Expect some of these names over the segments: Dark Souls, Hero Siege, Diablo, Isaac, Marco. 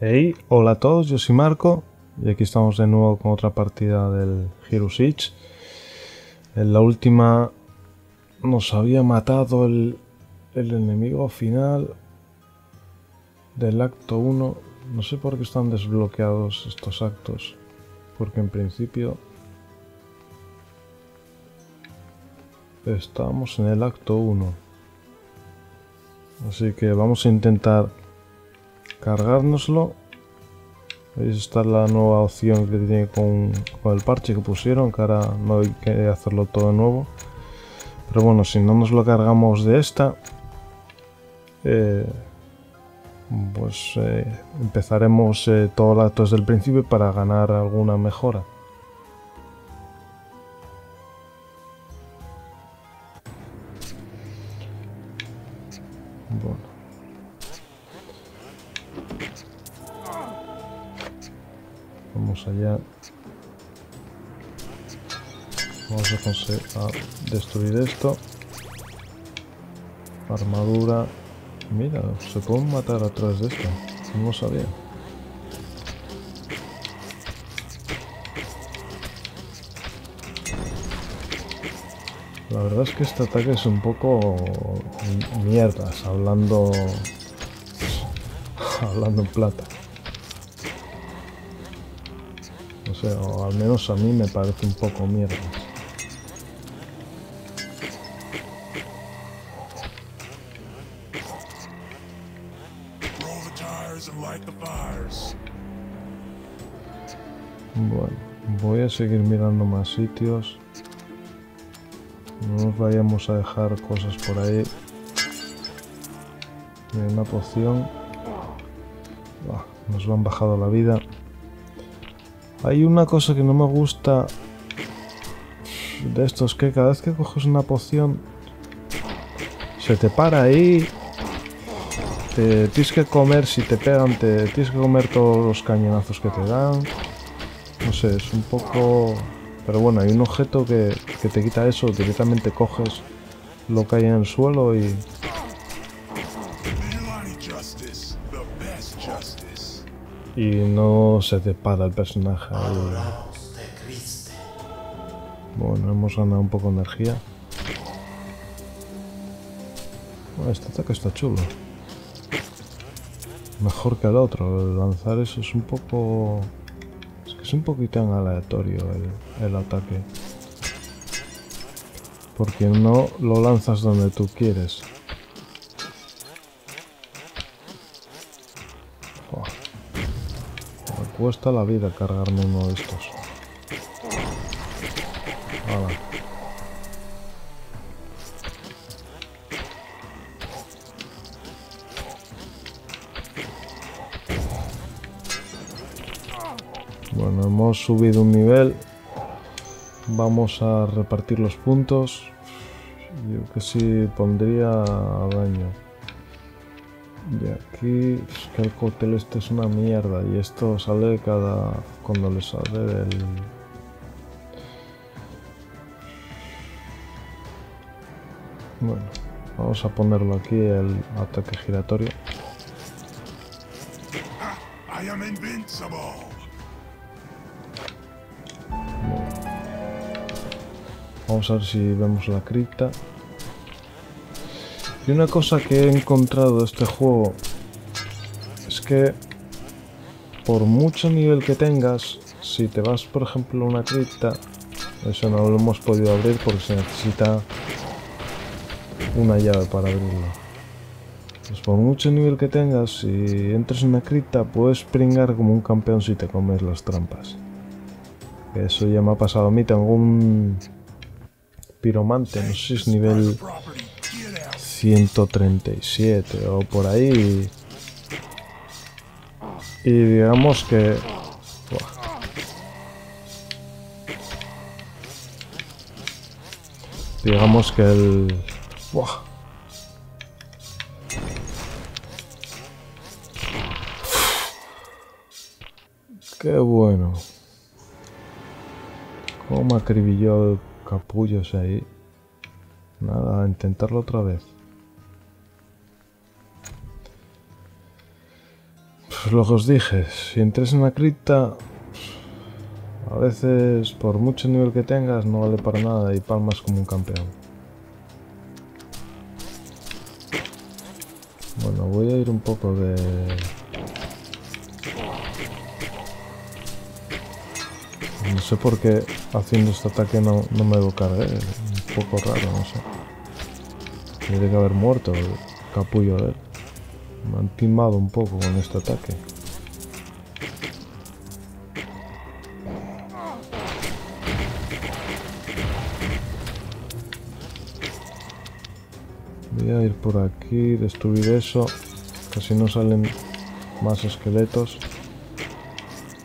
Hey, hola a todos, yo soy Marco y aquí estamos de nuevo con otra partida del Hero Siege. En la última nos había matado el enemigo final del acto 1. No sé por qué están desbloqueados estos actos, porque en principio estamos en el acto 1. Así que vamos a intentar cargárnoslo. Ahí está la nueva opción que tiene con el parche que pusieron, que ahora no hay que hacerlo todo de nuevo. Pero bueno, si no nos lo cargamos de esta, empezaremos todo el acto desde el principio para ganar alguna mejora. Bueno. Vamos allá. Vamos a conseguir destruir esto. Armadura. Mira, se pueden matar atrás de esto. No lo sabía. La verdad es que este ataque es un poco mierdas, hablando en plata. O sea, o al menos a mí me parece un poco mierdas. Bueno, voy a seguir mirando más sitios. No nos vayamos a dejar cosas por ahí. Mira, una poción. Bah, nos lo han bajado la vida. Hay una cosa que no me gusta de estos, que cada vez que coges una poción se te para ahí. Te tienes que comer, si te pegan, te tienes que comer todos los cañonazos que te dan. No sé, es un poco... Pero bueno, hay un objeto que te quita eso, directamente coges lo que hay en el suelo y... Y no se te para el personaje. Bueno, hemos ganado un poco de energía. Bueno, este ataque está chulo. Mejor que el otro, lanzar eso es un poco... Es un poquito en aleatorio el ataque, porque no lo lanzas donde tú quieres. Oh. Me cuesta la vida cargarme uno de estos. Hala. Bueno, hemos subido un nivel. Vamos a repartir los puntos. Yo que sí pondría daño. Y aquí es que el cóctel este es una mierda. Y esto sale cuando le sale del... Bueno, vamos a ponerlo aquí, el ataque giratorio. I am invincible. Vamos a ver si vemos la cripta. Y una cosa que he encontrado de este juego es que por mucho nivel que tengas, si te vas por ejemplo a una cripta, eso no lo hemos podido abrir porque se necesita una llave para abrirlo. Pues por mucho nivel que tengas, si entras en una cripta puedes pringar como un campeón si te comes las trampas. Eso ya me ha pasado a mí. Tengo un piromante, no sé si es nivel 137 o por ahí, y digamos que qué bueno, como me acribilló el capullos ahí. Nada, a intentarlo otra vez. lo que os dije, si entres en una cripta, a veces por mucho nivel que tengas no vale para nada y palmas como un campeón. Bueno, voy a ir un poco de... No sé por qué haciendo este ataque no me debo cargar, un poco raro, no sé. Tendría que haber muerto el capullo de él. Me han timado un poco con este ataque. Voy a ir por aquí, destruir eso, que así no salen más esqueletos.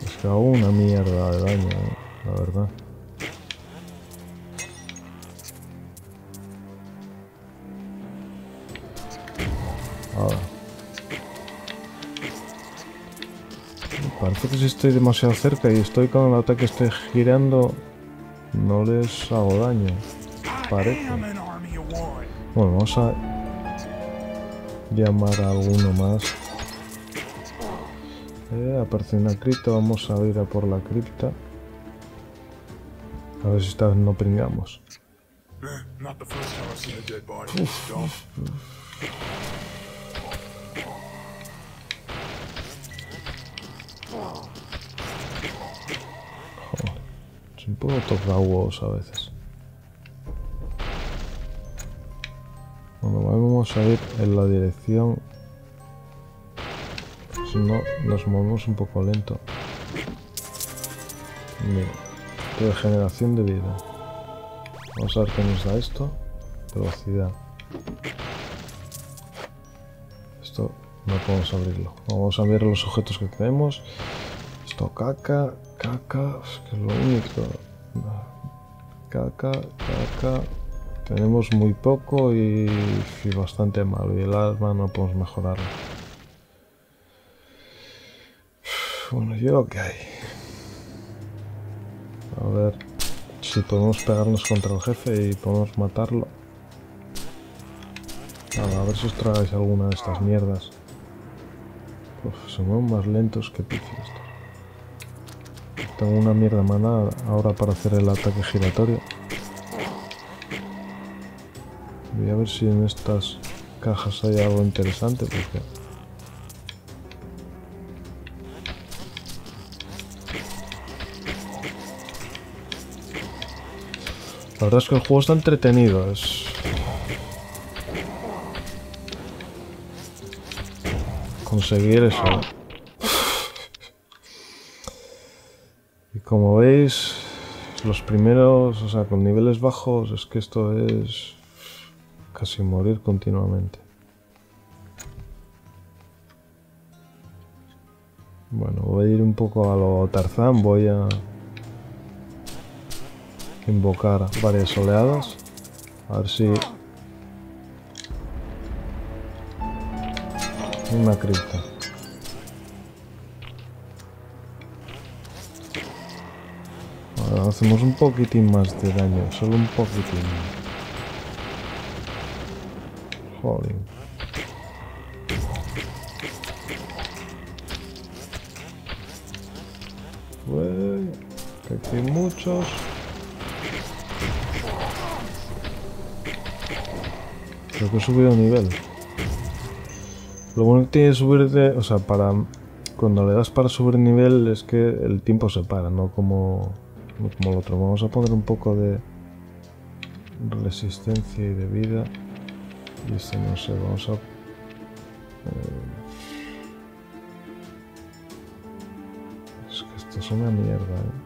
Es que hago una mierda de daño, la verdad. Ahora. Parece que si estoy demasiado cerca y estoy con el ataque, estoy girando, no les hago daño, parece. Bueno, vamos a llamar a alguno más. Aparece una cripta, vamos a ir a por la cripta. A ver si esta vez no pringamos. Joder, soy un poco toca huevos a veces. Bueno, vamos a ir en la dirección, si no nos movemos un poco lento. Mira, regeneración de vida. Vamos a ver qué nos da esto. Velocidad. Esto no podemos abrirlo. Vamos a ver los objetos que tenemos. Esto caca, caca, es que es lo único. Caca, caca. Tenemos muy poco y bastante malo, y el arma no podemos mejorarlo. Bueno, yo qué hay. A ver si podemos pegarnos contra el jefe y podemos matarlo. Nada, a ver si os tragáis alguna de estas mierdas. Uf, se mueven más lentos que pichos estos. Tengo una mierda mana ahora para hacer el ataque giratorio. Voy a ver si en estas cajas hay algo interesante, porque... La verdad es que el juego está entretenido, es... Conseguir eso. Y como veis, los primeros, o sea, con niveles bajos, es que esto es... casi morir continuamente. Bueno, voy a ir un poco a lo Tarzán, voy a invocar varias oleadas, a ver si... Una cripta. Ahora hacemos un poquitín más de daño, solo un poquitín más. Joder. Uy, que aquí hay muchos. Creo que he subido de nivel. Lo bueno que tiene que subir de... O sea, para... Cuando le das para subir nivel es que el tiempo se para, no como... No como el otro. Vamos a poner un poco de... Resistencia y de vida. Y este no sé, vamos a... Es que esto es una mierda, ¿eh?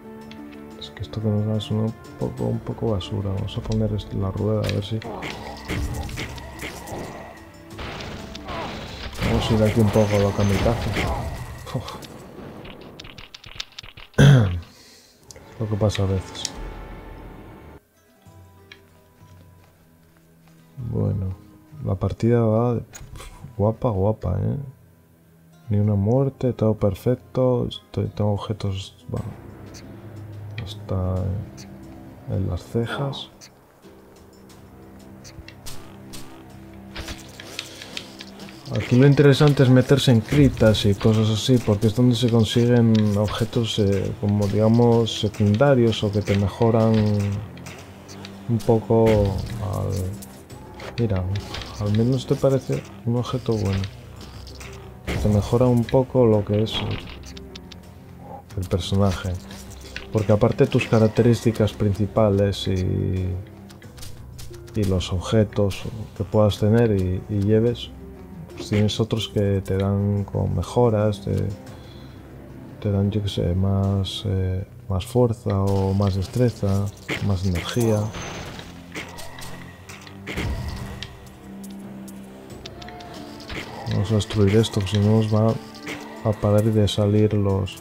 Es que esto que nos da es un poco basura. Vamos a poner la rueda, a ver si... Vamos a ir aquí un poco a lo kamikaze. Es lo que pasa a veces. Bueno... La partida va guapa, guapa, ¿eh? Ni una muerte, todo perfecto. Tengo objetos, bueno, hasta en las cejas. Aquí lo interesante es meterse en criptas y cosas así, porque es donde se consiguen objetos como digamos secundarios o que te mejoran un poco al... Mira, al menos te parece un objeto bueno. Te mejora un poco lo que es el personaje. Porque aparte tus características principales y los objetos que puedas tener y lleves, pues tienes otros que te dan con mejoras, te dan, yo que sé, más fuerza o más destreza, más energía. Vamos a destruir esto, si no nos va a parar de salir las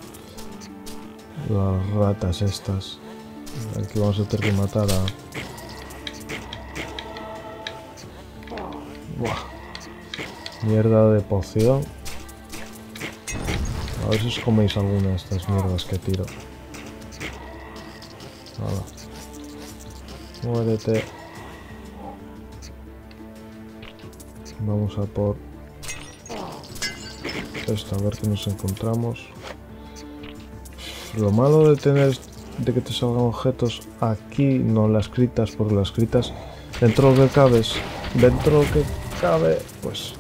ratas estas. Aquí vamos a tener que matar a... Buah. Mierda de poción. A ver si os coméis alguna de estas mierdas que tiro. Nada. Muérete. Vamos a por esto, a ver qué nos encontramos. Lo malo de tener de que te salgan objetos aquí, no en las criptas, porque las criptas dentro de lo que cabe, pues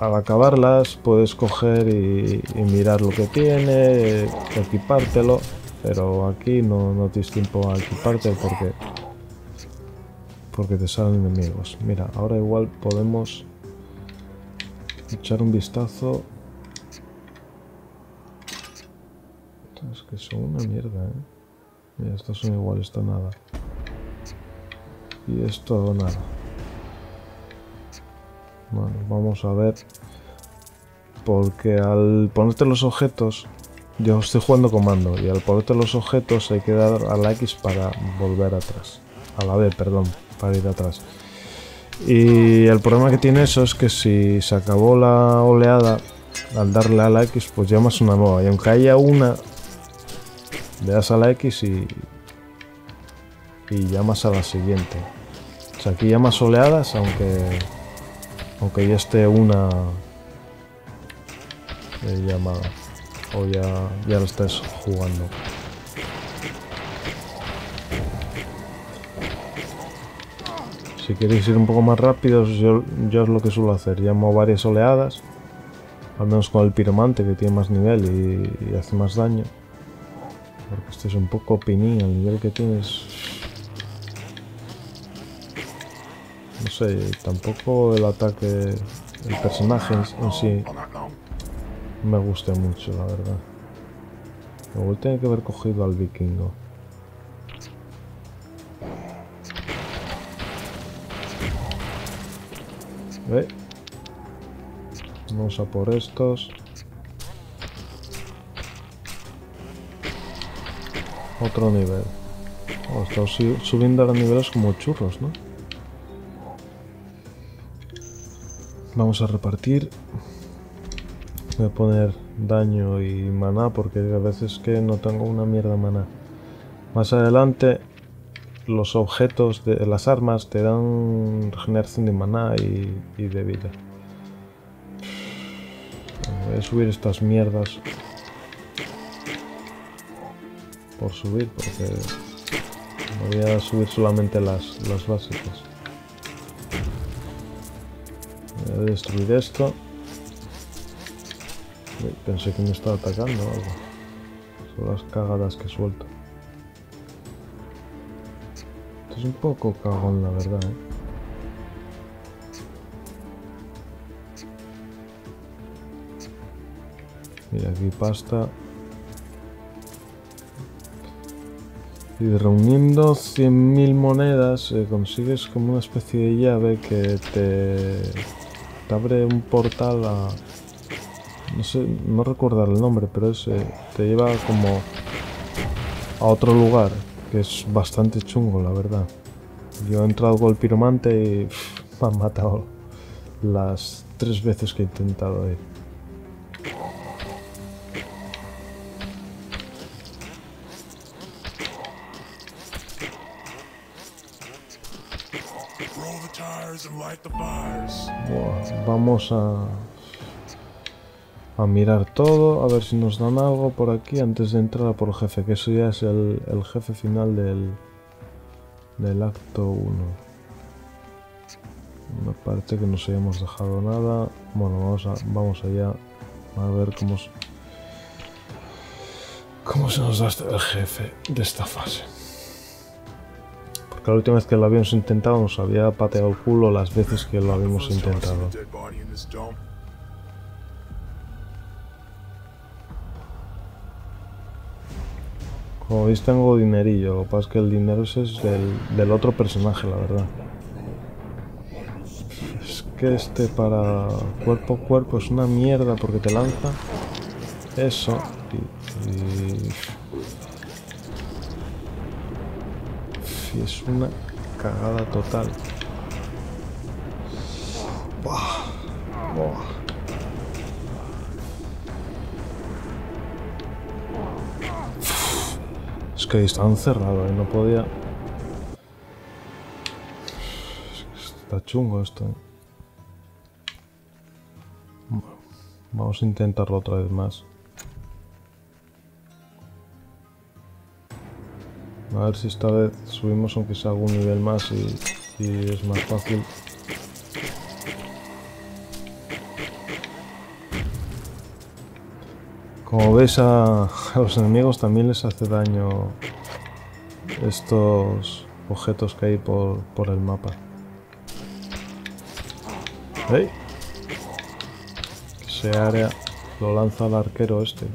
al acabarlas puedes coger y mirar lo que tiene, equipártelo, pero aquí no tienes tiempo a equipártelo porque te salen enemigos. Mira, ahora igual podemos echar un vistazo. Es que son una mierda, ¿eh? Mira, estos son igual, esto nada. Y esto nada. Bueno, vamos a ver. Porque al ponerte los objetos... Yo estoy jugando con mando. Y al ponerte los objetos hay que dar a la X para volver atrás. A la B, perdón. Para ir atrás. Y el problema que tiene eso es que si se acabó la oleada... Al darle a la X, pues llamas una nueva. Y aunque haya una... Le das a la X y llamas a la siguiente. O sea, aquí llamas oleadas, aunque ya esté una llamada. O ya lo estés jugando. Si queréis ir un poco más rápido, yo es lo que suelo hacer. Llamo varias oleadas. Al menos con el piromante, que tiene más nivel y hace más daño. Porque este es un poco pinín, el nivel que tienes. No sé, tampoco el ataque, el personaje en sí, me gusta mucho, la verdad. Luego tengo que haber cogido al vikingo. ¿Ve? Vamos a por estos. Otro nivel. Oh, estamos subiendo los niveles como churros, ¿no? Vamos a repartir. Voy a poner daño y maná, porque a veces que no tengo una mierda maná. Más adelante los objetos de las armas te dan regeneración de maná y de vida. Voy a subir estas mierdas por subir, porque voy a subir solamente las básicas. Voy a destruir esto. Pensé que me estaba atacando o algo. Son las cagadas que suelto. Esto es un poco cagón, la verdad, ¿eh? Mira, aquí pasta. Y reuniendo 100.000 monedas consigues como una especie de llave que te abre un portal a... No sé, no recuerdo el nombre, pero es, te lleva como a otro lugar, que es bastante chungo, la verdad. Yo he entrado con el piromante y me han matado las 3 veces que he intentado ir. Buah, vamos a mirar todo, a ver si nos dan algo por aquí antes de entrar a por el jefe, que eso ya es el jefe final del acto 1. Una parte que no hayamos dejado nada. Bueno, vamos allá a ver cómo se nos da el jefe de esta fase. Porque la última vez que lo habíamos intentado nos había pateado el culo las veces que lo habíamos intentado. Como veis tengo dinerillo, lo que pasa es que el dinero ese es del otro personaje, la verdad. Es que este para cuerpo a cuerpo es una mierda porque te lanza eso. Y es una cagada total. Buah, buah. Es que ahí estaba encerrado y no podía. Está chungo esto. Bueno, vamos a intentarlo otra vez más. A ver si esta vez subimos aunque sea algún nivel más y es más fácil. Como veis a los enemigos también les hace daño estos objetos que hay por el mapa. ¡Ey! Ese área lo lanza el arquero este.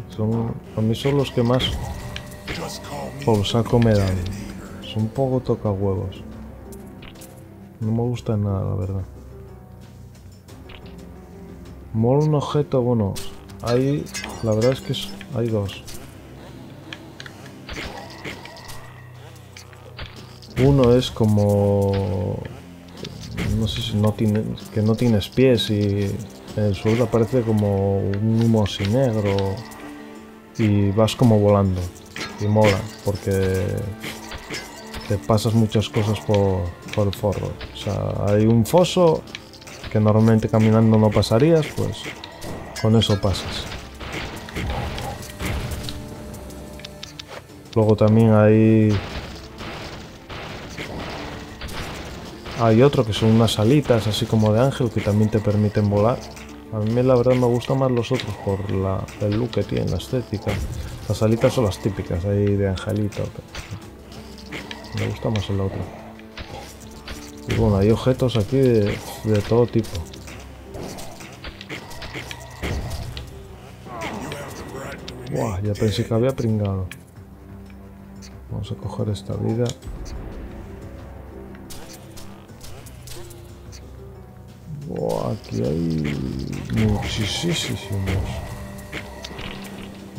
A mí son los que más... por saco me dan. Es un poco toca huevos. No me gusta nada, la verdad. Mola un objeto, bueno. Hay, la verdad es que hay dos. Uno es como... no sé si no tienes pies y en el suelo aparece como un humo así negro y vas como volando. Y mola, porque te pasas muchas cosas por el forro. O sea, hay un foso que normalmente caminando no pasarías, pues con eso pasas. Luego también hay otro que son unas alitas así como de ángel que también te permiten volar. A mí la verdad me gustan más los otros por el look que tiene, la estética. Las alitas son las típicas, ahí de angelito. Me gusta más el otro. Y bueno, hay objetos aquí de todo tipo. Buah, ya pensé que había pringado. Vamos a coger esta vida. Buah, aquí hay muchísimos.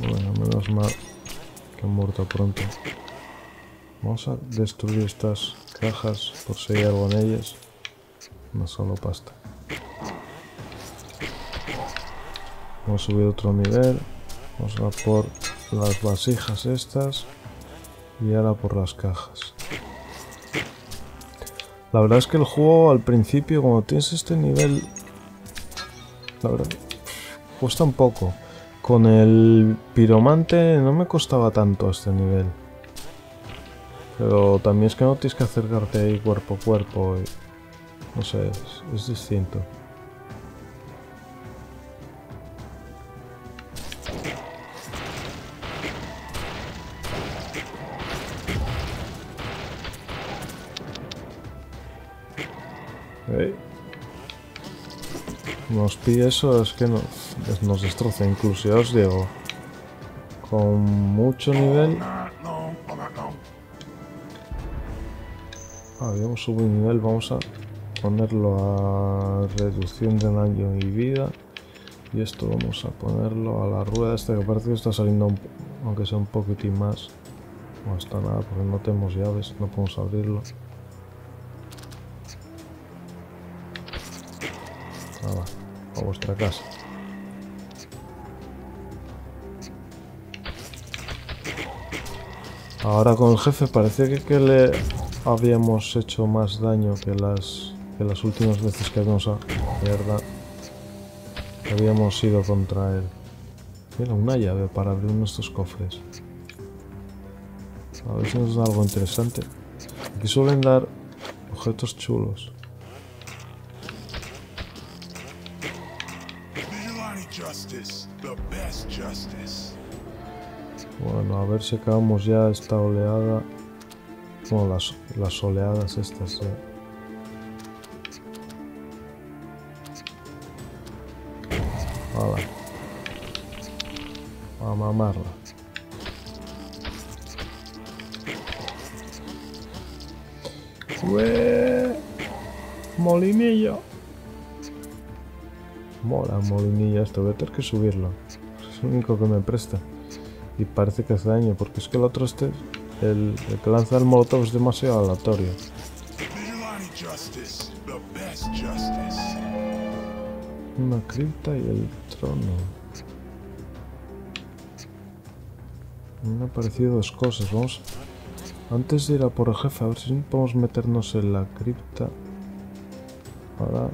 Bueno, menos mal que han muerto pronto. Vamos a destruir estas cajas por si hay algo en ellas. No solo pasta. Vamos a subir otro nivel. Vamos a por las vasijas estas. Y ahora por las cajas. La verdad es que el juego al principio, cuando tienes este nivel... la verdad, cuesta un poco. Con el piromante no me costaba tanto este nivel. Pero también es que no tienes que acercarte ahí cuerpo a cuerpo. No sé, es distinto. Hey. Nos pide eso, es que nos destroza. Incluso ya os digo, con mucho nivel. Habíamos subido nivel, vamos a ponerlo a reducción de daño y vida. Y esto vamos a ponerlo a la rueda esta que parece que está saliendo, aunque sea un poquitín más. No está nada porque no tenemos llaves, no podemos abrirlo. Nada, a vuestra casa. Ahora con el jefe parece que le habíamos hecho más daño que las que las últimas veces que vamos a mierda habíamos ido contra él. Mira, una llave para abrir nuestros cofres. A ver si nos da algo interesante. Aquí suelen dar objetos chulos. Bueno, a ver si acabamos ya esta oleada. Bueno, las oleadas estas, ¿eh? Vale. A mamarla. ¡Ué! Molinillo. Mola, molinillo esto. Voy a tener que subirlo. Es lo único que me presta. Y parece que hace daño, porque es que el otro este, el que lanza el molotov es demasiado aleatorio. Una cripta y el trono. Me han aparecido dos cosas. Vamos, antes de ir a por el jefe, a ver si podemos meternos en la cripta. Ahora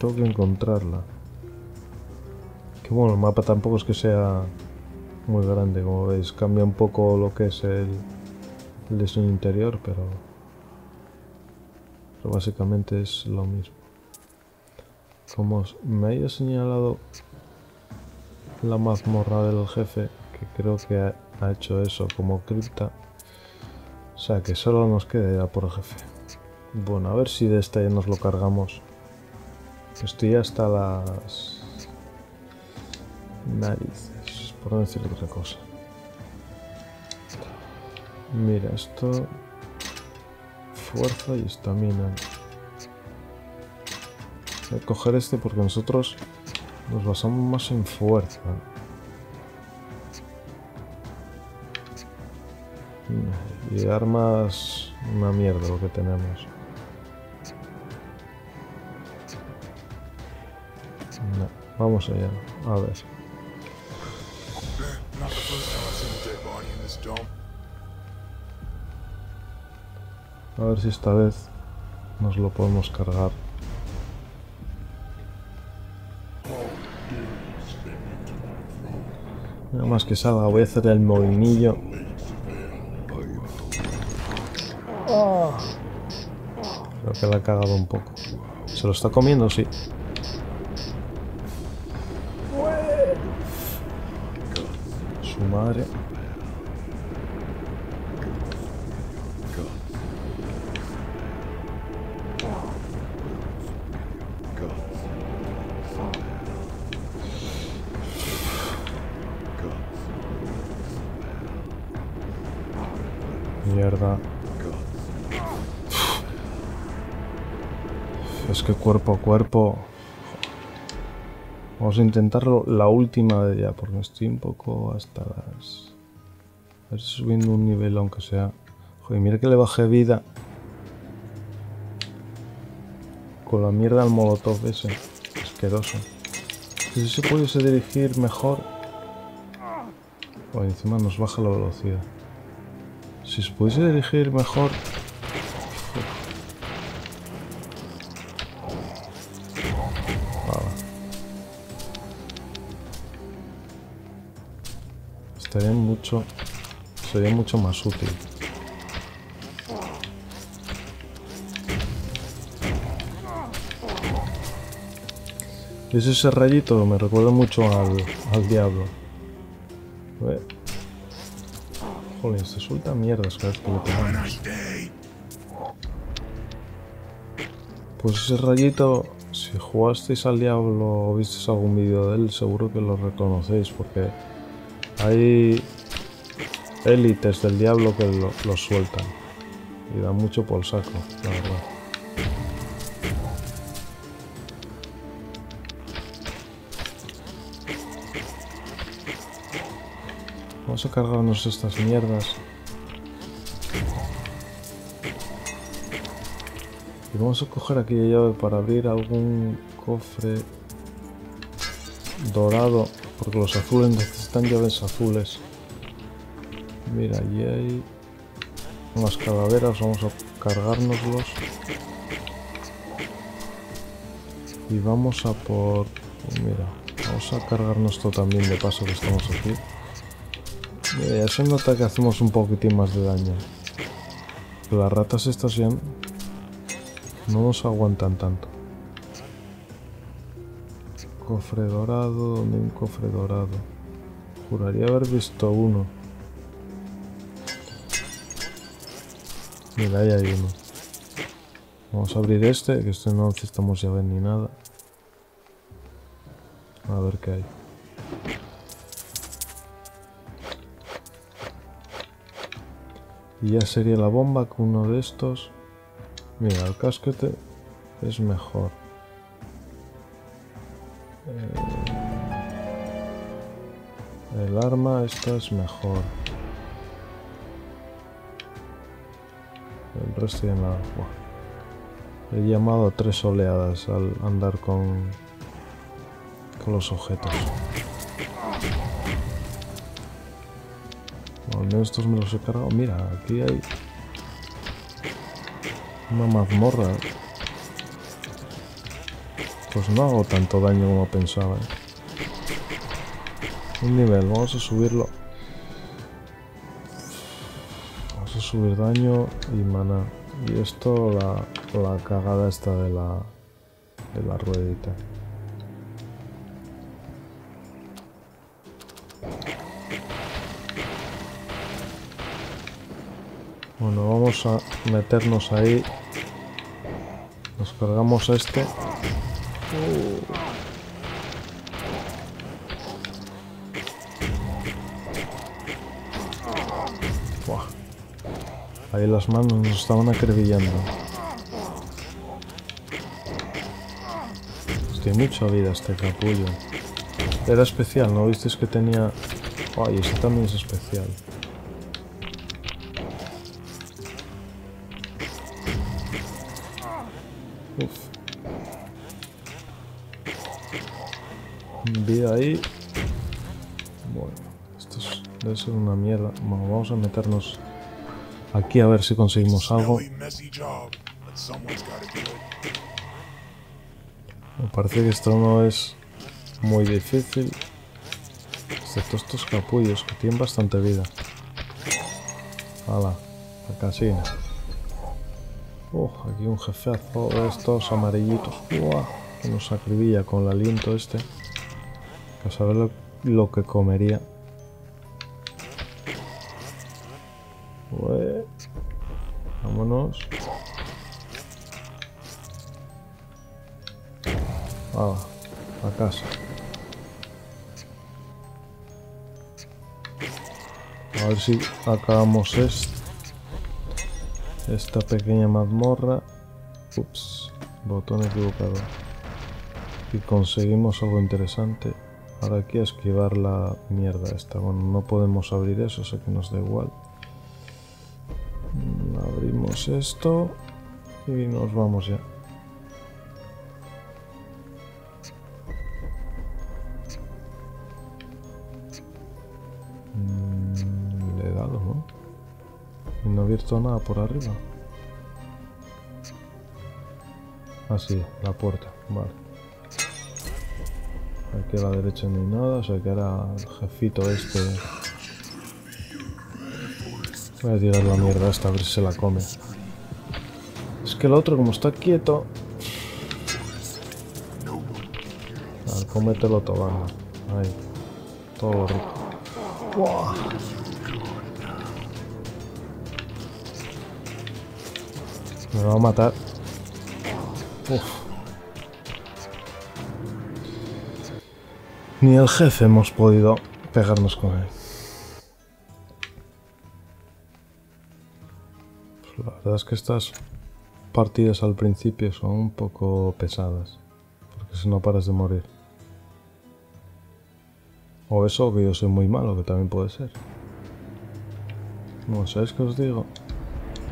tengo que encontrarla. Que bueno, el mapa tampoco es que sea muy grande, como veis, cambia un poco lo que es el diseño interior, pero básicamente es lo mismo. Como me haya señalado la mazmorra del jefe, que creo que ha hecho eso como cripta, o sea que solo nos queda ir a por el jefe. Bueno, a ver si de esta ya nos lo cargamos. Estoy hasta las narices, por no decir otra cosa. Mira, esto... fuerza y estamina. Voy a coger este porque nosotros nos basamos más en fuerza. Y armas... una mierda lo que tenemos. No, vamos allá. A ver. A ver si esta vez nos lo podemos cargar. Nada más que salga, voy a hacer el molinillo. Creo que la ha cagado un poco. ¿Se lo está comiendo? Sí. Su madre. Es que cuerpo a cuerpo. Vamos a intentarlo la última de ya, porque estoy un poco hasta las... a ver si subiendo un nivel aunque sea. Joder, mira que le bajé vida con la mierda al molotov ese. Asqueroso. Si se pudiese dirigir mejor. Joder, encima nos baja la velocidad. Si se pudiese dirigir mejor... sería mucho más útil. Es ese rayito, me recuerda mucho al Diablo. Joder, se suelta mierda cada vez que lo pegamos. Pues ese rayito, si jugasteis al Diablo o visteis algún vídeo de él, seguro que lo reconocéis, porque hay élites del diablo que lo sueltan y da mucho por saco, la verdad. Vamos a cargarnos estas mierdas y vamos a coger aquí la llave para abrir algún cofre dorado, porque los azules necesitan llaves azules. Mira, allí hay unas calaveras, vamos a cargárnoslos. Y vamos a por... Mira, vamos a cargarnos esto también de paso que estamos aquí. Y eso nota que hacemos un poquitín más de daño. Las ratas estas ya no nos aguantan tanto. Cofre dorado, ¿dónde hay un cofre dorado? Juraría haber visto uno. Mira, ahí hay uno. Vamos a abrir este, que este no necesitamos llave ni nada. A ver qué hay. Y ya sería la bomba con uno de estos. Mira, el casquete es mejor. El arma esta es mejor. El resto ya nada. He llamado a 3 oleadas al andar con los objetos. Al menos estos me los he cargado. Mira, aquí hay una mazmorra. Pues no hago tanto daño como pensaba, ¿eh? Un nivel, vamos a subirlo. Vamos a subir daño y maná. Y esto, la cagada esta de la ruedita. Bueno, vamos a meternos ahí. Nos cargamos este. Buah. Ahí las manos nos estaban acribillando. Tiene mucha vida este capullo. Era especial, ¿no? ¿Visteis que tenía...? Ay, este también es especial. Vida ahí. Bueno, esto debe ser una mierda. Bueno, vamos a meternos aquí a ver si conseguimos algo. Me parece que esto no es muy difícil, excepto estos capullos que tienen bastante vida. Hala, la casina. Aquí un jefazo de estos amarillitos. Uah, que nos acribilla con el aliento este. A saber lo que comería. Ué. Vámonos. Ah, a casa. A ver si acabamos esta pequeña mazmorra. Ups, botón equivocado. Y conseguimos algo interesante. Ahora aquí a esquivar la mierda esta. Bueno, no podemos abrir eso, sé que nos da igual. Abrimos esto y nos vamos ya. Le he dado, ¿no? Y no he abierto nada por arriba. Ah, sí, la puerta, vale. Aquí a la derecha ni nada, o sea que ahora el jefito este... Voy a tirar la mierda esta, a ver si se la come. Es que el otro, como está quieto... Al comételo todo, ¿no? Ahí. Todo lo rico. ¡Wow! Me va a matar. Uf. Ni el jefe hemos podido pegarnos con él. Pues la verdad es que estas partidas al principio son un poco pesadas, porque si no paras de morir. O eso, que yo soy muy malo, que también puede ser. Bueno, ¿sabéis qué os digo?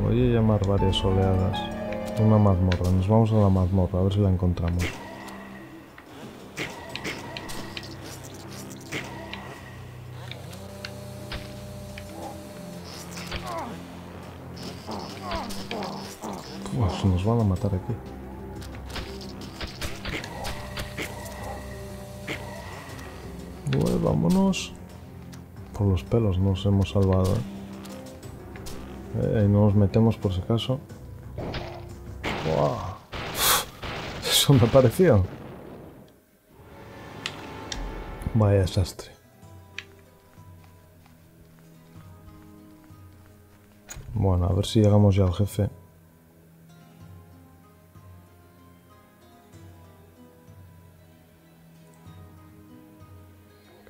Voy a llamar varias oleadas. Una mazmorra, nos vamos a la mazmorra, a ver si la encontramos. Nos van a matar aquí. Bueno, vámonos. Por los pelos nos hemos salvado, ¿eh? No nos metemos por si acaso. ¡Wow! Eso me pareció. Vaya desastre. Bueno, a ver si llegamos ya al jefe.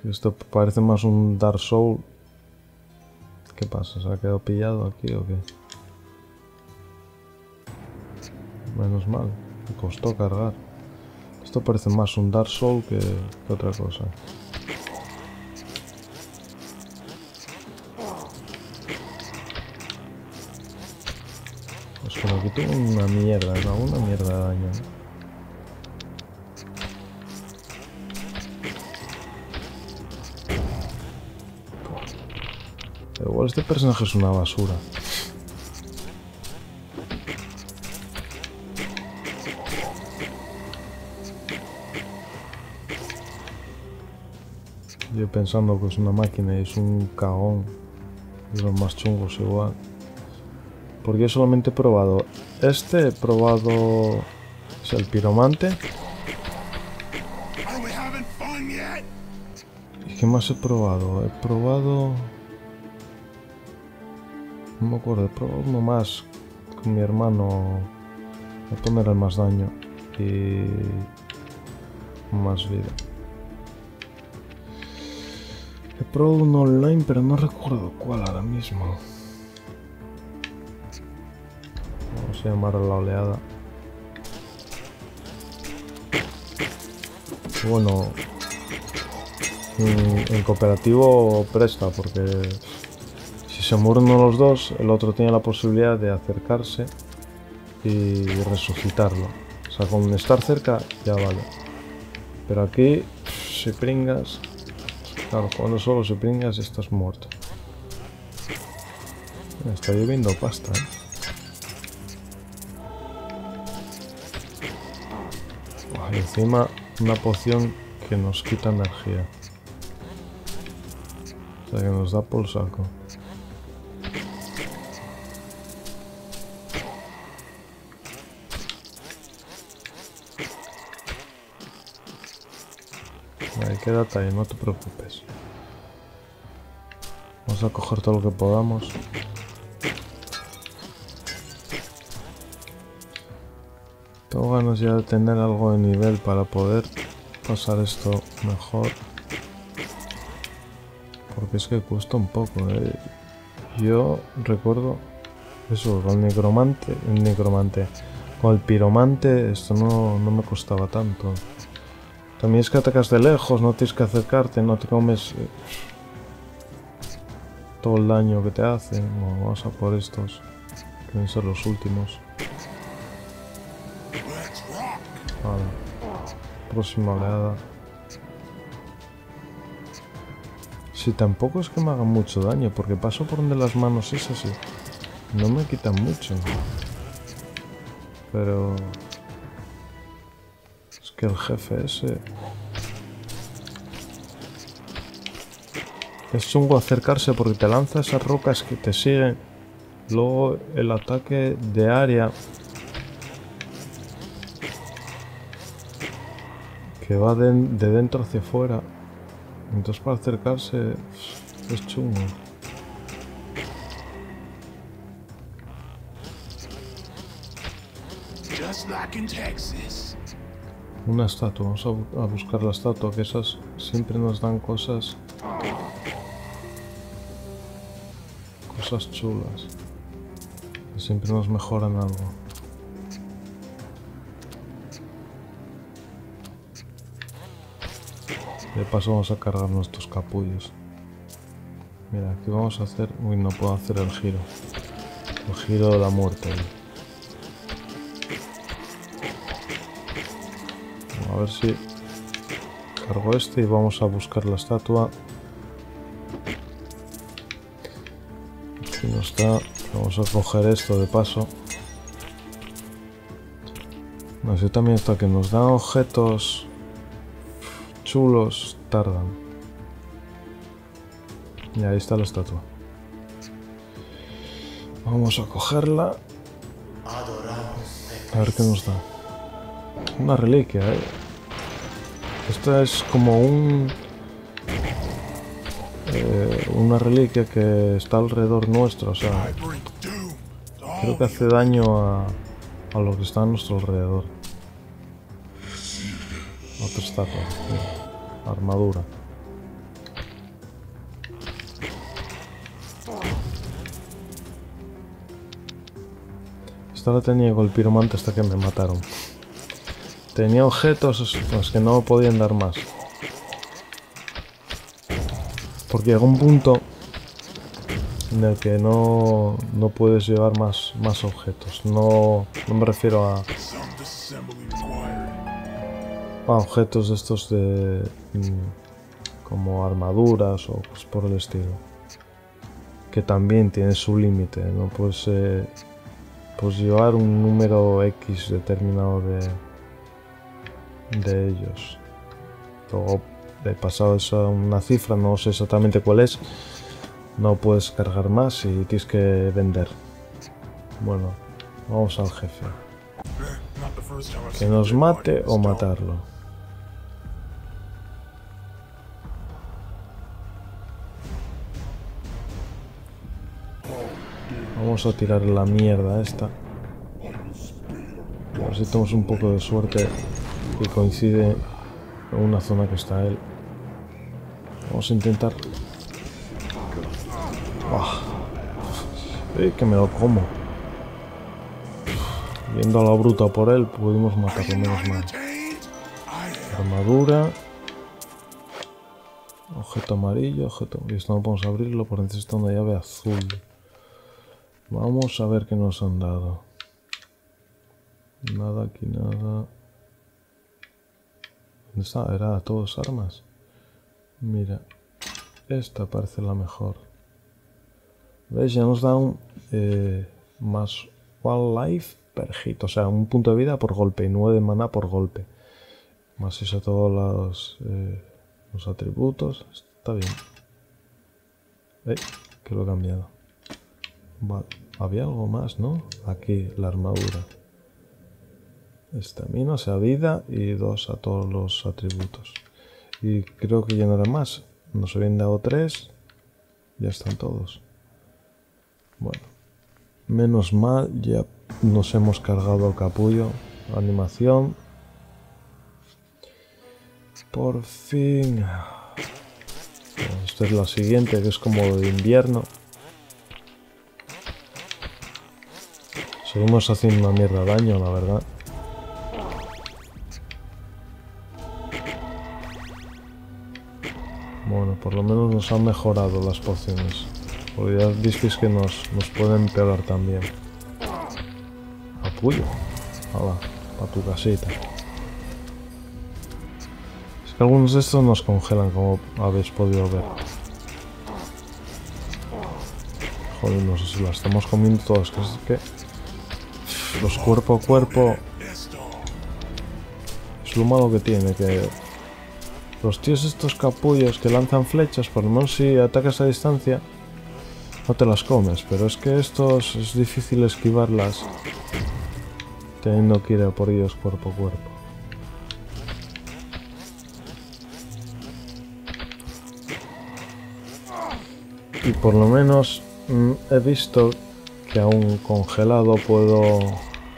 Esto parece más un Dark Souls. ¿Qué pasa? ¿Se ha quedado pillado aquí o qué? Menos mal, me costó cargar. Esto parece más un Dark Souls que otra cosa. Es como que tiene una mierda, ¿no? Una mierda de daño. Pero igual este personaje es una basura. Yo pensando que es una máquina y es un cagón. De los más chungos igual. Porque yo solamente he probado este, he probado... Es el piromante. ¿Y qué más he probado? He probado... No me acuerdo, he probado uno más con mi hermano. Voy a ponerle más daño y más vida. He probado uno online, pero no recuerdo cuál ahora mismo. Vamos a llamar a la oleada. Bueno, en cooperativo presta, porque si se muere uno de los dos, el otro tiene la posibilidad de acercarse y resucitarlo. O sea, con estar cerca ya vale. Pero aquí, si pringas... Claro, cuando solo si pringas estás muerto. Me está lloviendo pasta, ¿eh? Oh, y encima una poción que nos quita energía. O sea, que nos da por saco. Quédate ahí, no te preocupes. Vamos a coger todo lo que podamos. Tengo ganas ya de tener algo de nivel para poder pasar esto mejor. Porque es que cuesta un poco, ¿eh? Yo recuerdo eso, con el necromante. Con el piromante esto no me costaba tanto. También es que atacas de lejos, no tienes que acercarte, no te comes todo el daño que te hace. Bueno, vamos a por estos, que deben ser los últimos. Vale, próxima oleada. Si tampoco es que me haga mucho daño, porque paso por donde las manos esas y no me quitan mucho. Pero... que el jefe ese... Es chungo acercarse porque te lanza esas rocas que te siguen. Luego el ataque de área... Que va de dentro hacia afuera. Entonces para acercarse es chungo. Just like in Texas. Una estatua, vamos a buscar la estatua, que esas siempre nos dan cosas... Cosas chulas. Siempre nos mejoran algo. De paso vamos a cargar nuestros capullos. Mira, aquí vamos a hacer... Uy, no puedo hacer el giro. El giro de la muerte. A ver si cargo este y vamos a buscar la estatua. Aquí no está. Vamos a coger esto de paso. No sé, también hasta que nos dan objetos chulos tardan. Y ahí está la estatua. Vamos a cogerla. A ver qué nos da. Una reliquia, ¿eh? Esta es como un... una reliquia que está alrededor nuestro, o sea... Creo que hace daño a lo que está a nuestro alrededor. Otra estatua. Armadura. Esta la tenía con el piromante hasta que me mataron. Tenía objetos los que no podían dar más. Porque llega un punto en el que no puedes llevar más objetos. No me refiero a objetos de estos de... como armaduras o pues por el estilo. Que también tiene su límite, no puedes... pues llevar un número X determinado de ellos. Luego he pasado esa una cifra, no sé exactamente cuál es, no puedes cargar más y tienes que vender. Bueno, vamos al jefe. Que nos mate o matarlo. Vamos a tirar la mierda esta. A ver si tenemos un poco de suerte y coincide con una zona que está él. Vamos a intentar... ¡Oh! Que me lo como. Viendo a la bruta por él, pudimos matarlo, menos mal. Armadura. Objeto amarillo, objeto... Y esto no podemos abrirlo porque necesita una llave azul. Vamos a ver qué nos han dado. Nada aquí, nada. ¿Dónde está? Era todos armas. Mira. Esta parece la mejor. ¿Veis? Ya nos da un... más one life per hit. O sea, un punto de vida por golpe y 9 de maná por golpe. Más eso todos los atributos. Está bien. Que lo he cambiado. Vale. Había algo más, ¿no? Aquí, la armadura. Estamina, o sea, vida y 2 a todos los atributos. Y creo que ya no era más. Nos habían dado 3. Ya están todos. Bueno. Menos mal, ya nos hemos cargado el capullo. Animación. Por fin. Bueno, esta es la siguiente, que es como de invierno. Seguimos haciendo una mierda de daño, la verdad. Bueno, por lo menos nos han mejorado las pociones. Porque ya visteis que nos pueden empeorar también. Apoyo. Hala, para tu casita. Es que algunos de estos nos congelan, como habéis podido ver. Joder, no sé si la estamos comiendo todas, que es que... Los cuerpo a cuerpo es lo malo que tiene, que los tíos estos capullos que lanzan flechas, por lo menos si atacas a distancia no te las comes, pero es que estos es difícil esquivarlas teniendo que ir a por ellos cuerpo a cuerpo. Y por lo menos he visto que aún congelado puedo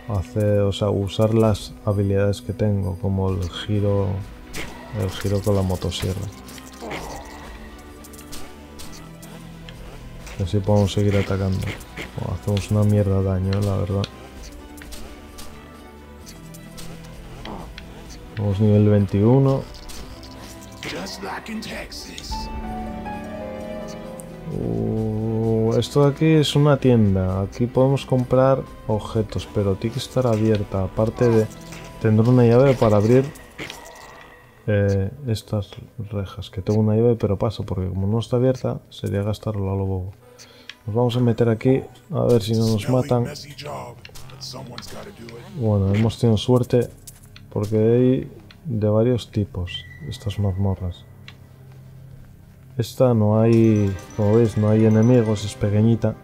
hacer, o sea, usar las habilidades que tengo, como el giro con la motosierra. Así podemos seguir atacando. Bueno, hacemos una mierda de daño, la verdad. Vamos nivel 21. Esto de aquí es una tienda, aquí podemos comprar objetos, pero tiene que estar abierta, aparte de tener una llave para abrir estas rejas, que tengo una llave pero paso, porque como no está abierta sería gastarlo a lo bobo. Nos vamos a meter aquí, a ver si no nos matan. Bueno, hemos tenido suerte, porque hay de varios tipos estas mazmorras. Esta no hay, como veis, no hay enemigos, es pequeñita.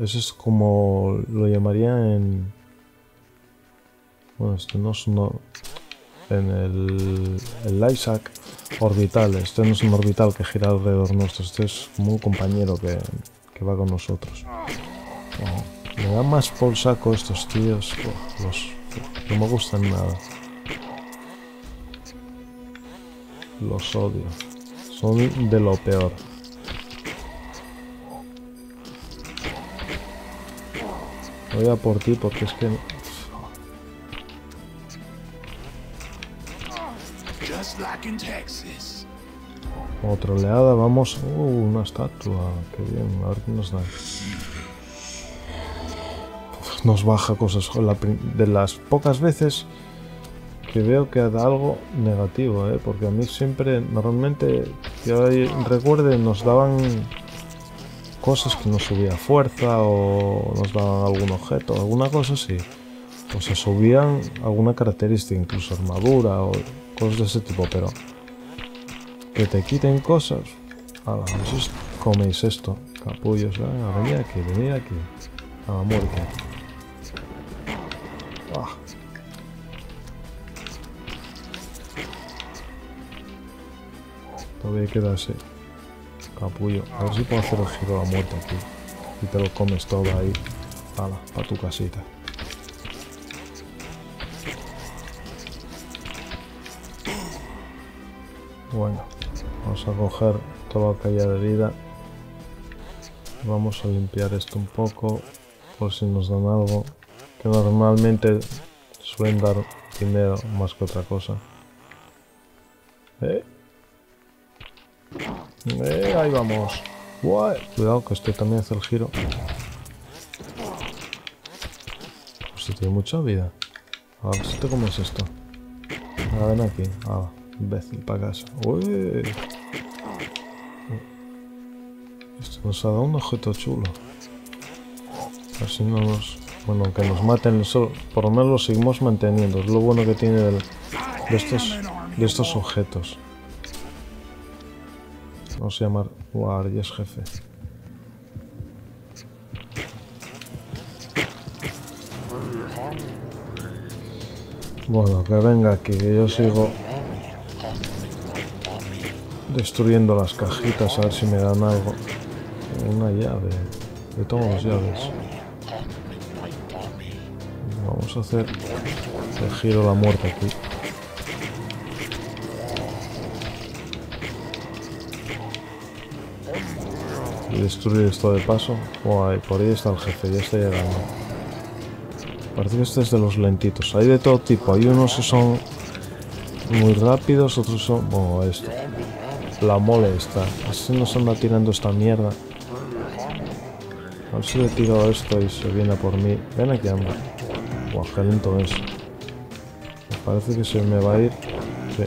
Eso es como lo llamaría en... Bueno, esto no es uno... En el Isaac orbital. Este no es un orbital que gira alrededor nuestro. Este es como un compañero que va con nosotros. Oh, me da más por saco estos tíos. Oh, no me gustan nada. Los odio. Son de lo peor. Voy a por ti porque es que... Otra oleada, vamos. Una estatua. Qué bien, a ver qué nos da. Nos baja cosas. De las pocas veces que veo que da algo negativo, ¿eh? Porque a mí siempre, normalmente, recuerde, nos daban cosas que nos subía fuerza o nos daban algún objeto, alguna cosa así. O se subían alguna característica, incluso armadura o cosas de ese tipo, pero que te quiten cosas. A veces coméis esto, capullos, venga, venid aquí, a la muerte. Ah. Todavía queda ese capullo. A ver si puedo hacer el giro a la muerte aquí. Y te lo comes todo ahí. Hala, para tu casita. Bueno, vamos a coger toda la calle de herida. Vamos a limpiar esto un poco. Por si nos dan algo. Que normalmente suelen dar dinero más que otra cosa. Ahí vamos. What? Cuidado que este también hace el giro. Hostia, tiene mucha vida. A ver si te comes esto. A ver, ven aquí. Ah, imbécil, para casa. Uy. Esto nos ha dado un objeto chulo. Así no nos... Bueno, que nos maten, eso, por lo menos lo seguimos manteniendo. Es lo bueno que tiene de estos objetos. Vamos a llamar guardias jefe. Bueno, que venga aquí, que yo sigo destruyendo las cajitas a ver si me dan algo. Una llave. Yo tomo las llaves. Vamos a hacer el giro a la muerte aquí. Y destruir esto de paso. Guay, por ahí está el jefe, ya está llegando. Parece que este es de los lentitos. Hay de todo tipo. Hay unos que son muy rápidos, otros son... Bueno, esto. La mole esta. Así nos anda tirando esta mierda. A ver si le tiro esto y se viene a por mí. Ven aquí, anda. Guau, qué lento es. Me parece que se me va a ir. Sí.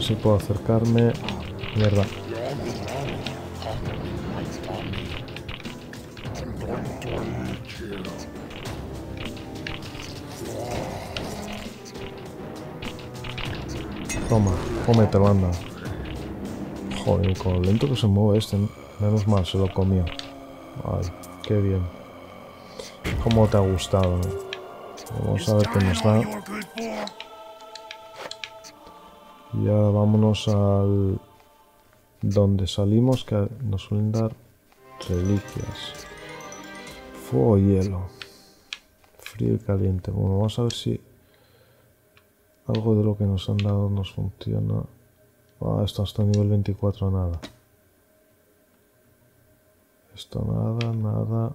Si puedo acercarme. Mierda. Toma, cómete, banda. Joder, con lo lento que se mueve este, ¿no? Menos mal, se lo comió. Ay, qué bien. ¿Cómo te ha gustado? Vamos a ver qué nos da. Ya vámonos al... donde salimos, que nos suelen dar reliquias. Fuego y hielo. Frío y caliente. Bueno, vamos a ver si... algo de lo que nos han dado nos funciona. Ah, esto hasta nivel 24, nada. Esto nada, nada...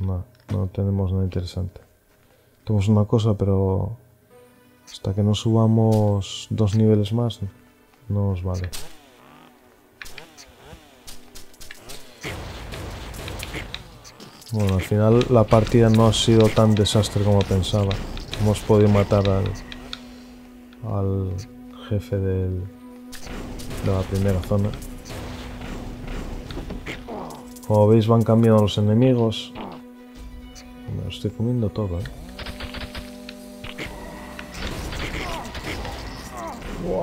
Nada, no tenemos nada interesante. Tenemos una cosa, pero... hasta que no subamos 2 niveles más, no nos vale. Bueno, al final la partida no ha sido tan desastre como pensaba. Hemos podido matar al jefe de la primera zona. Como veis, van cambiando los enemigos. Me lo estoy comiendo todo, ¿eh? Wow.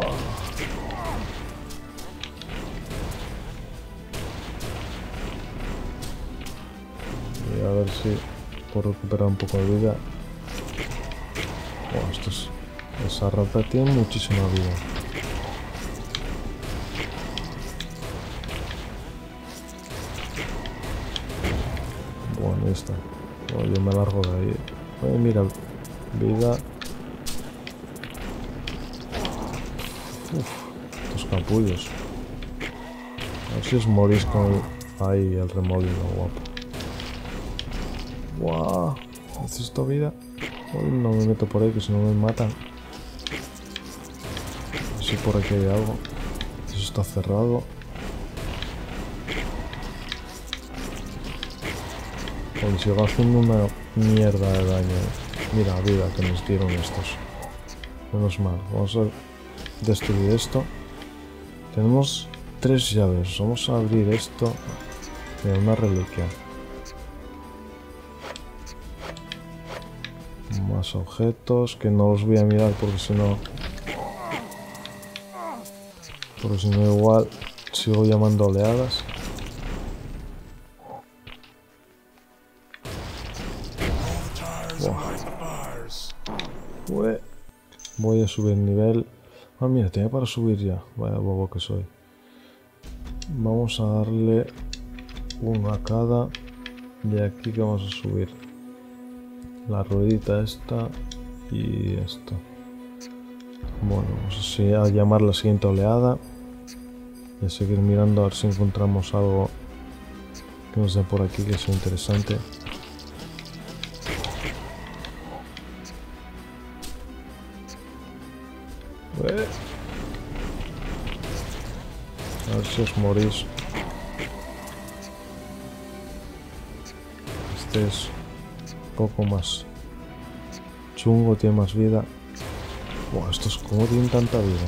Y a ver si puedo recuperar un poco de vida. Wow, esa rata tiene muchísima vida. Está. Oye, me largo de ahí. Oye, mira, vida. Uf, estos capullos. A ver si os morís con ahí el remolino, guapo. ¡Guau! ¿Necesito vida? Uy, no me meto por ahí, que si no me matan. A ver si por aquí hay algo. Eso está cerrado. Consigo haciendo una mierda de daño. Mira la vida que nos dieron estos. Menos mal. Vamos a destruir esto. Tenemos 3 llaves. Vamos a abrir esto. Mira, una reliquia. Más objetos que no los voy a mirar porque si no... Porque si no igual sigo llamando oleadas. Voy a subir nivel. Ah, mira, tenía para subir ya. Vaya bobo que soy. Vamos a darle uno a cada. De aquí que vamos a subir. La ruedita esta y esta. Bueno, vamos así a llamar la siguiente oleada. Y a seguir mirando a ver si encontramos algo que nos dé por aquí que sea interesante. A ver si os morís. Este es un poco más chungo, tiene más vida. Buah, estos como tienen tanta vida.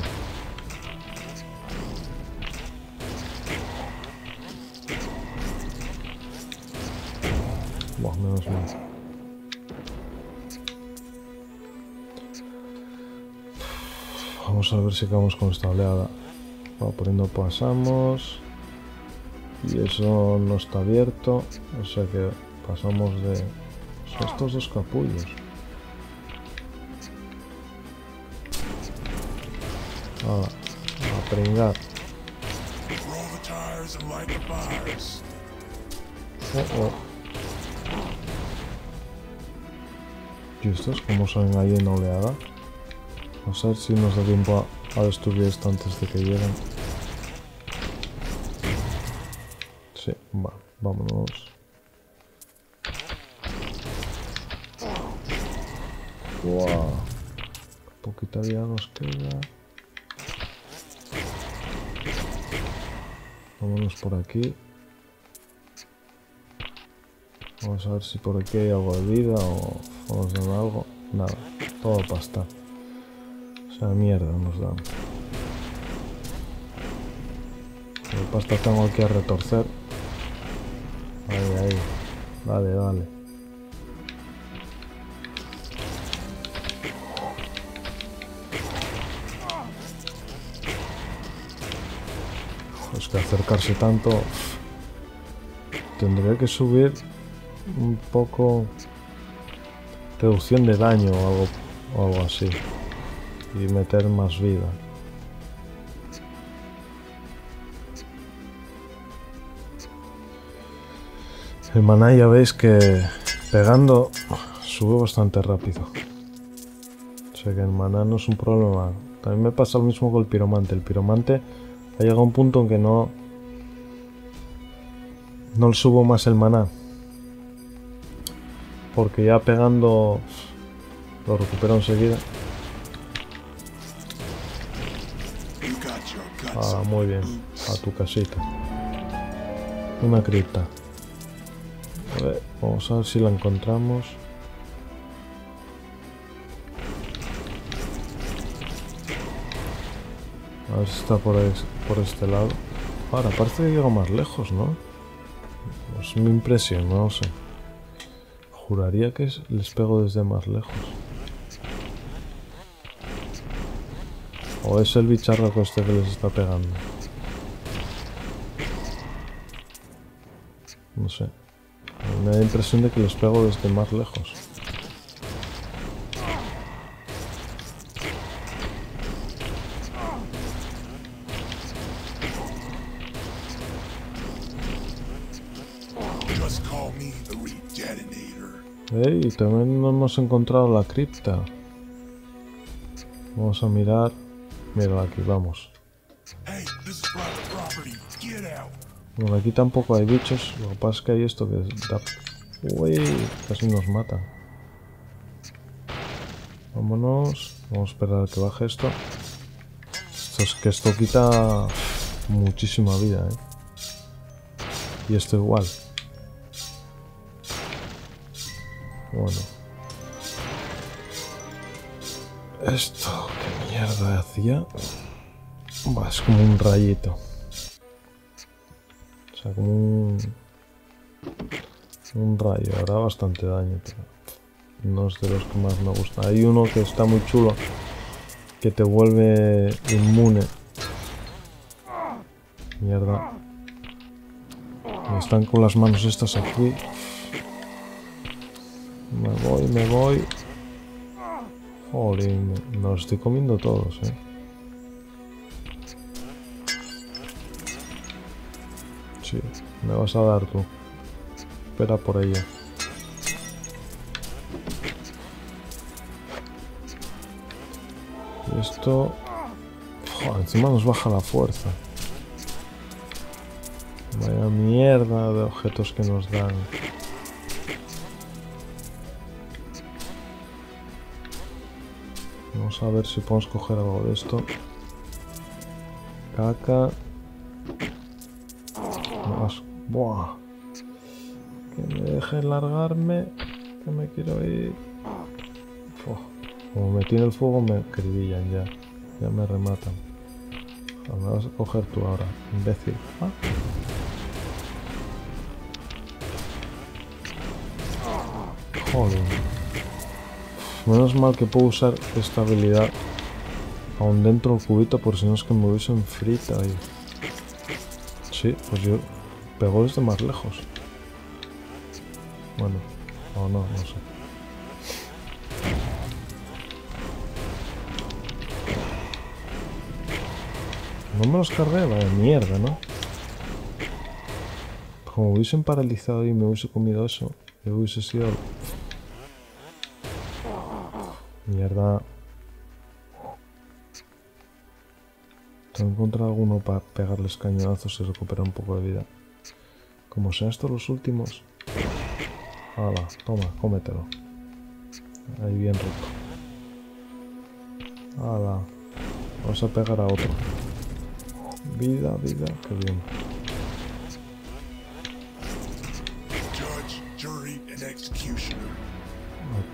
Buah, menos mal. Vamos a ver si acabamos con esta oleada. Va poniendo pasamos. Y eso no está abierto. O sea que pasamos de... O sea, estos dos capullos. A pringar. ¿Y estos cómo salen ahí en oleada? Vamos a ver si nos da tiempo a destruir esto antes de que lleguen. Sí, va, vámonos. Wow. Poquita vida nos queda. Vámonos por aquí. Vamos a ver si por aquí hay algo de vida o vamos a dar algo. Nada, todo pasta. Esa mierda nos dan. El pasta tengo aquí a retorcer. Ahí, ahí. Dale, dale. Es que acercarse tanto... Tendría que subir un poco... Reducción de daño o algo así. Y meter más vida. El maná ya veis que pegando sube bastante rápido. O sea que el maná no es un problema. También me pasa lo mismo con el piromante. El piromante ha llegado a un punto en que no le subo más el maná. Porque ya pegando lo recupero enseguida. Ah, muy bien, a tu casita. Una cripta. A ver, vamos a ver si la encontramos. A ver si está por este lado. Ahora, parece que llego más lejos, ¿no? Es mi impresión, no lo sé. Juraría que les pego desde más lejos. ¿O es el bicharraco este que les está pegando? No sé. Me da la impresión de que les pego desde más lejos. Hey, también no hemos encontrado la cripta. Vamos a mirar. Mira, aquí vamos. Bueno, aquí tampoco hay bichos. Lo que pasa es que hay esto que da... Uy, casi nos mata. Vámonos. Vamos a esperar a que baje esto. Esto es que esto quita muchísima vida, ¿eh? Y esto igual. Bueno. Esto, ¿qué mierda hacía? Bah, es como un rayito. O sea, como un rayo. Hará bastante daño, pero no es de los que más me gusta. Hay uno que está muy chulo, que te vuelve inmune. Mierda. Están con las manos estas aquí. Me voy, me voy. Jolín, me los estoy comiendo todos, eh. Sí, me vas a dar tú. Espera por ella. Y esto... Joder, encima nos baja la fuerza. Vaya mierda de objetos que nos dan. Vamos a ver si podemos coger algo de esto. Caca. Más. Buah. Que me dejen largarme. Que me quiero ir. Uf. Como me tiene el fuego me acribillan ya. Ya me rematan. O sea, me vas a coger tú ahora, imbécil. ¿Ah? Joder. Menos mal que puedo usar esta habilidad aún dentro del cubito, por si no es que me hubiesen frita ahí. Sí, pues yo pego desde más lejos. Bueno, o no, no sé. No me los cargué, vaya mierda, ¿no? Como hubiesen paralizado y me hubiese comido eso, yo hubiese sido... Mierda. Tengo que encontrar alguno para pegarles cañonazos y recuperar un poco de vida. Como sean estos los últimos. Hala, toma, cómetelo. Ahí bien rico. Hala. Vamos a pegar a otro. Vida, vida, qué bien.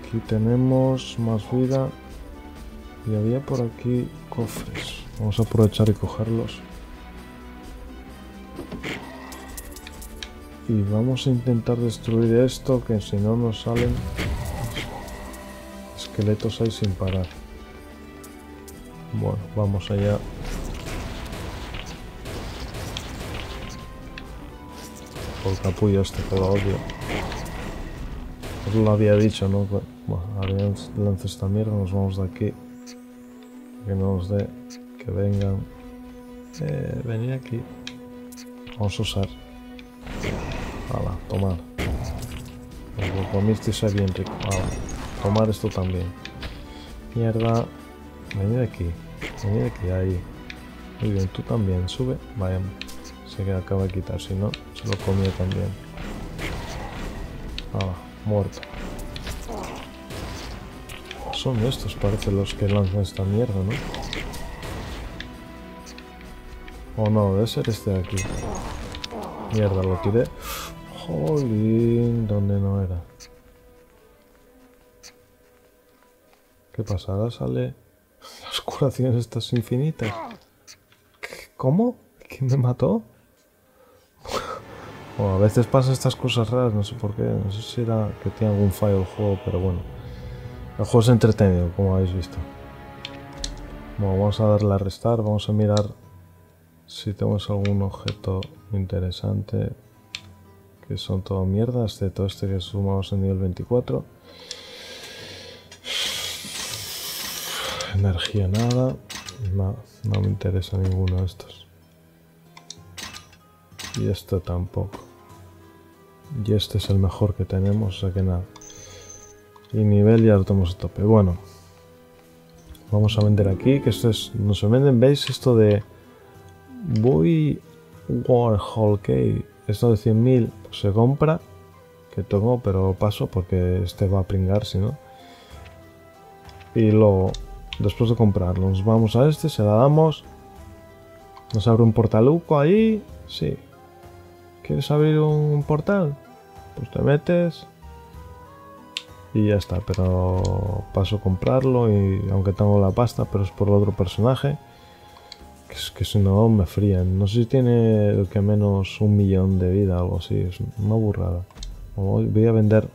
Aquí tenemos más vida. Y había por aquí cofres. Vamos a aprovechar y cogerlos. Y vamos a intentar destruir esto, que si no nos salen esqueletos ahí sin parar. Bueno, vamos allá. Por capullo este, que lo odio. Os lo había dicho, ¿no? Bueno, ahora lanzo esta mierda, nos vamos de aquí. Que no nos dé, que vengan. Venid aquí. Vamos a usar. Hala, tomar. Lo comisteis ahí bien rico. Hala, tomar esto también. Mierda. Venid aquí. Venid aquí, ahí. Muy bien, tú también, sube. Vaya, se queda, acaba de quitar, si no, se lo comía también. Hala. Muerto. Son estos, parece, los que lanzan esta mierda, ¿no? O no, debe ser este de aquí. Mierda, lo tiré. Jolín, donde no era. ¿Qué pasa? Ahora sale las curaciones estas infinitas. ¿Cómo? ¿Quién me mató? Bueno, a veces pasan estas cosas raras, no sé por qué, no sé si era que tiene algún fallo el juego, pero bueno. El juego es entretenido, como habéis visto. Bueno, vamos a darle a restar, vamos a mirar si tenemos algún objeto interesante. Que son todo mierda, excepto este que sumamos en nivel 24. Energía nada. No, no me interesa ninguno de estos. Y esto tampoco. Y este es el mejor que tenemos, o sea que nada. Y nivel ya lo tenemos a tope. Bueno. Vamos a vender aquí, que esto es... No se venden, ¿veis? Esto de... Boy Warhol Cave. Esto de 100.000 pues se compra. Que tomo, pero paso porque este va a pringar, si no. Y luego... Después de comprarlo, nos vamos a este, se la damos. Nos abre un portaluco ahí. Sí. ¿Quieres abrir un portal? Pues te metes. Y ya está, pero paso a comprarlo y aunque tengo la pasta, pero es por el otro personaje. Que es que si no me frían. No sé si tiene el que menos 1.000.000 de vida o algo así. Es una burrada. Voy a vender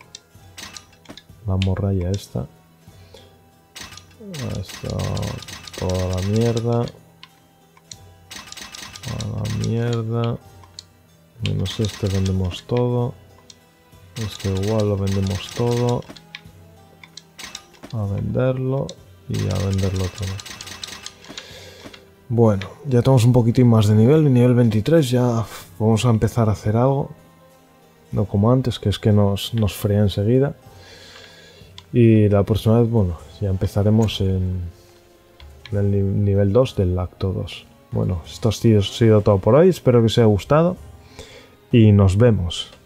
la morralla esta. Esto, toda la mierda. Toda la mierda. Menos este vendemos todo. Este igual lo vendemos todo. A venderlo. Y a venderlo todo. Bueno, ya tenemos un poquitín más de nivel. Nivel 23 ya vamos a empezar a hacer algo. No como antes, que es que nos fría enseguida. Y la próxima vez, bueno, ya empezaremos en el nivel 2 del acto 2. Bueno, esto ha sido todo por hoy. Espero que os haya gustado. Y nos vemos.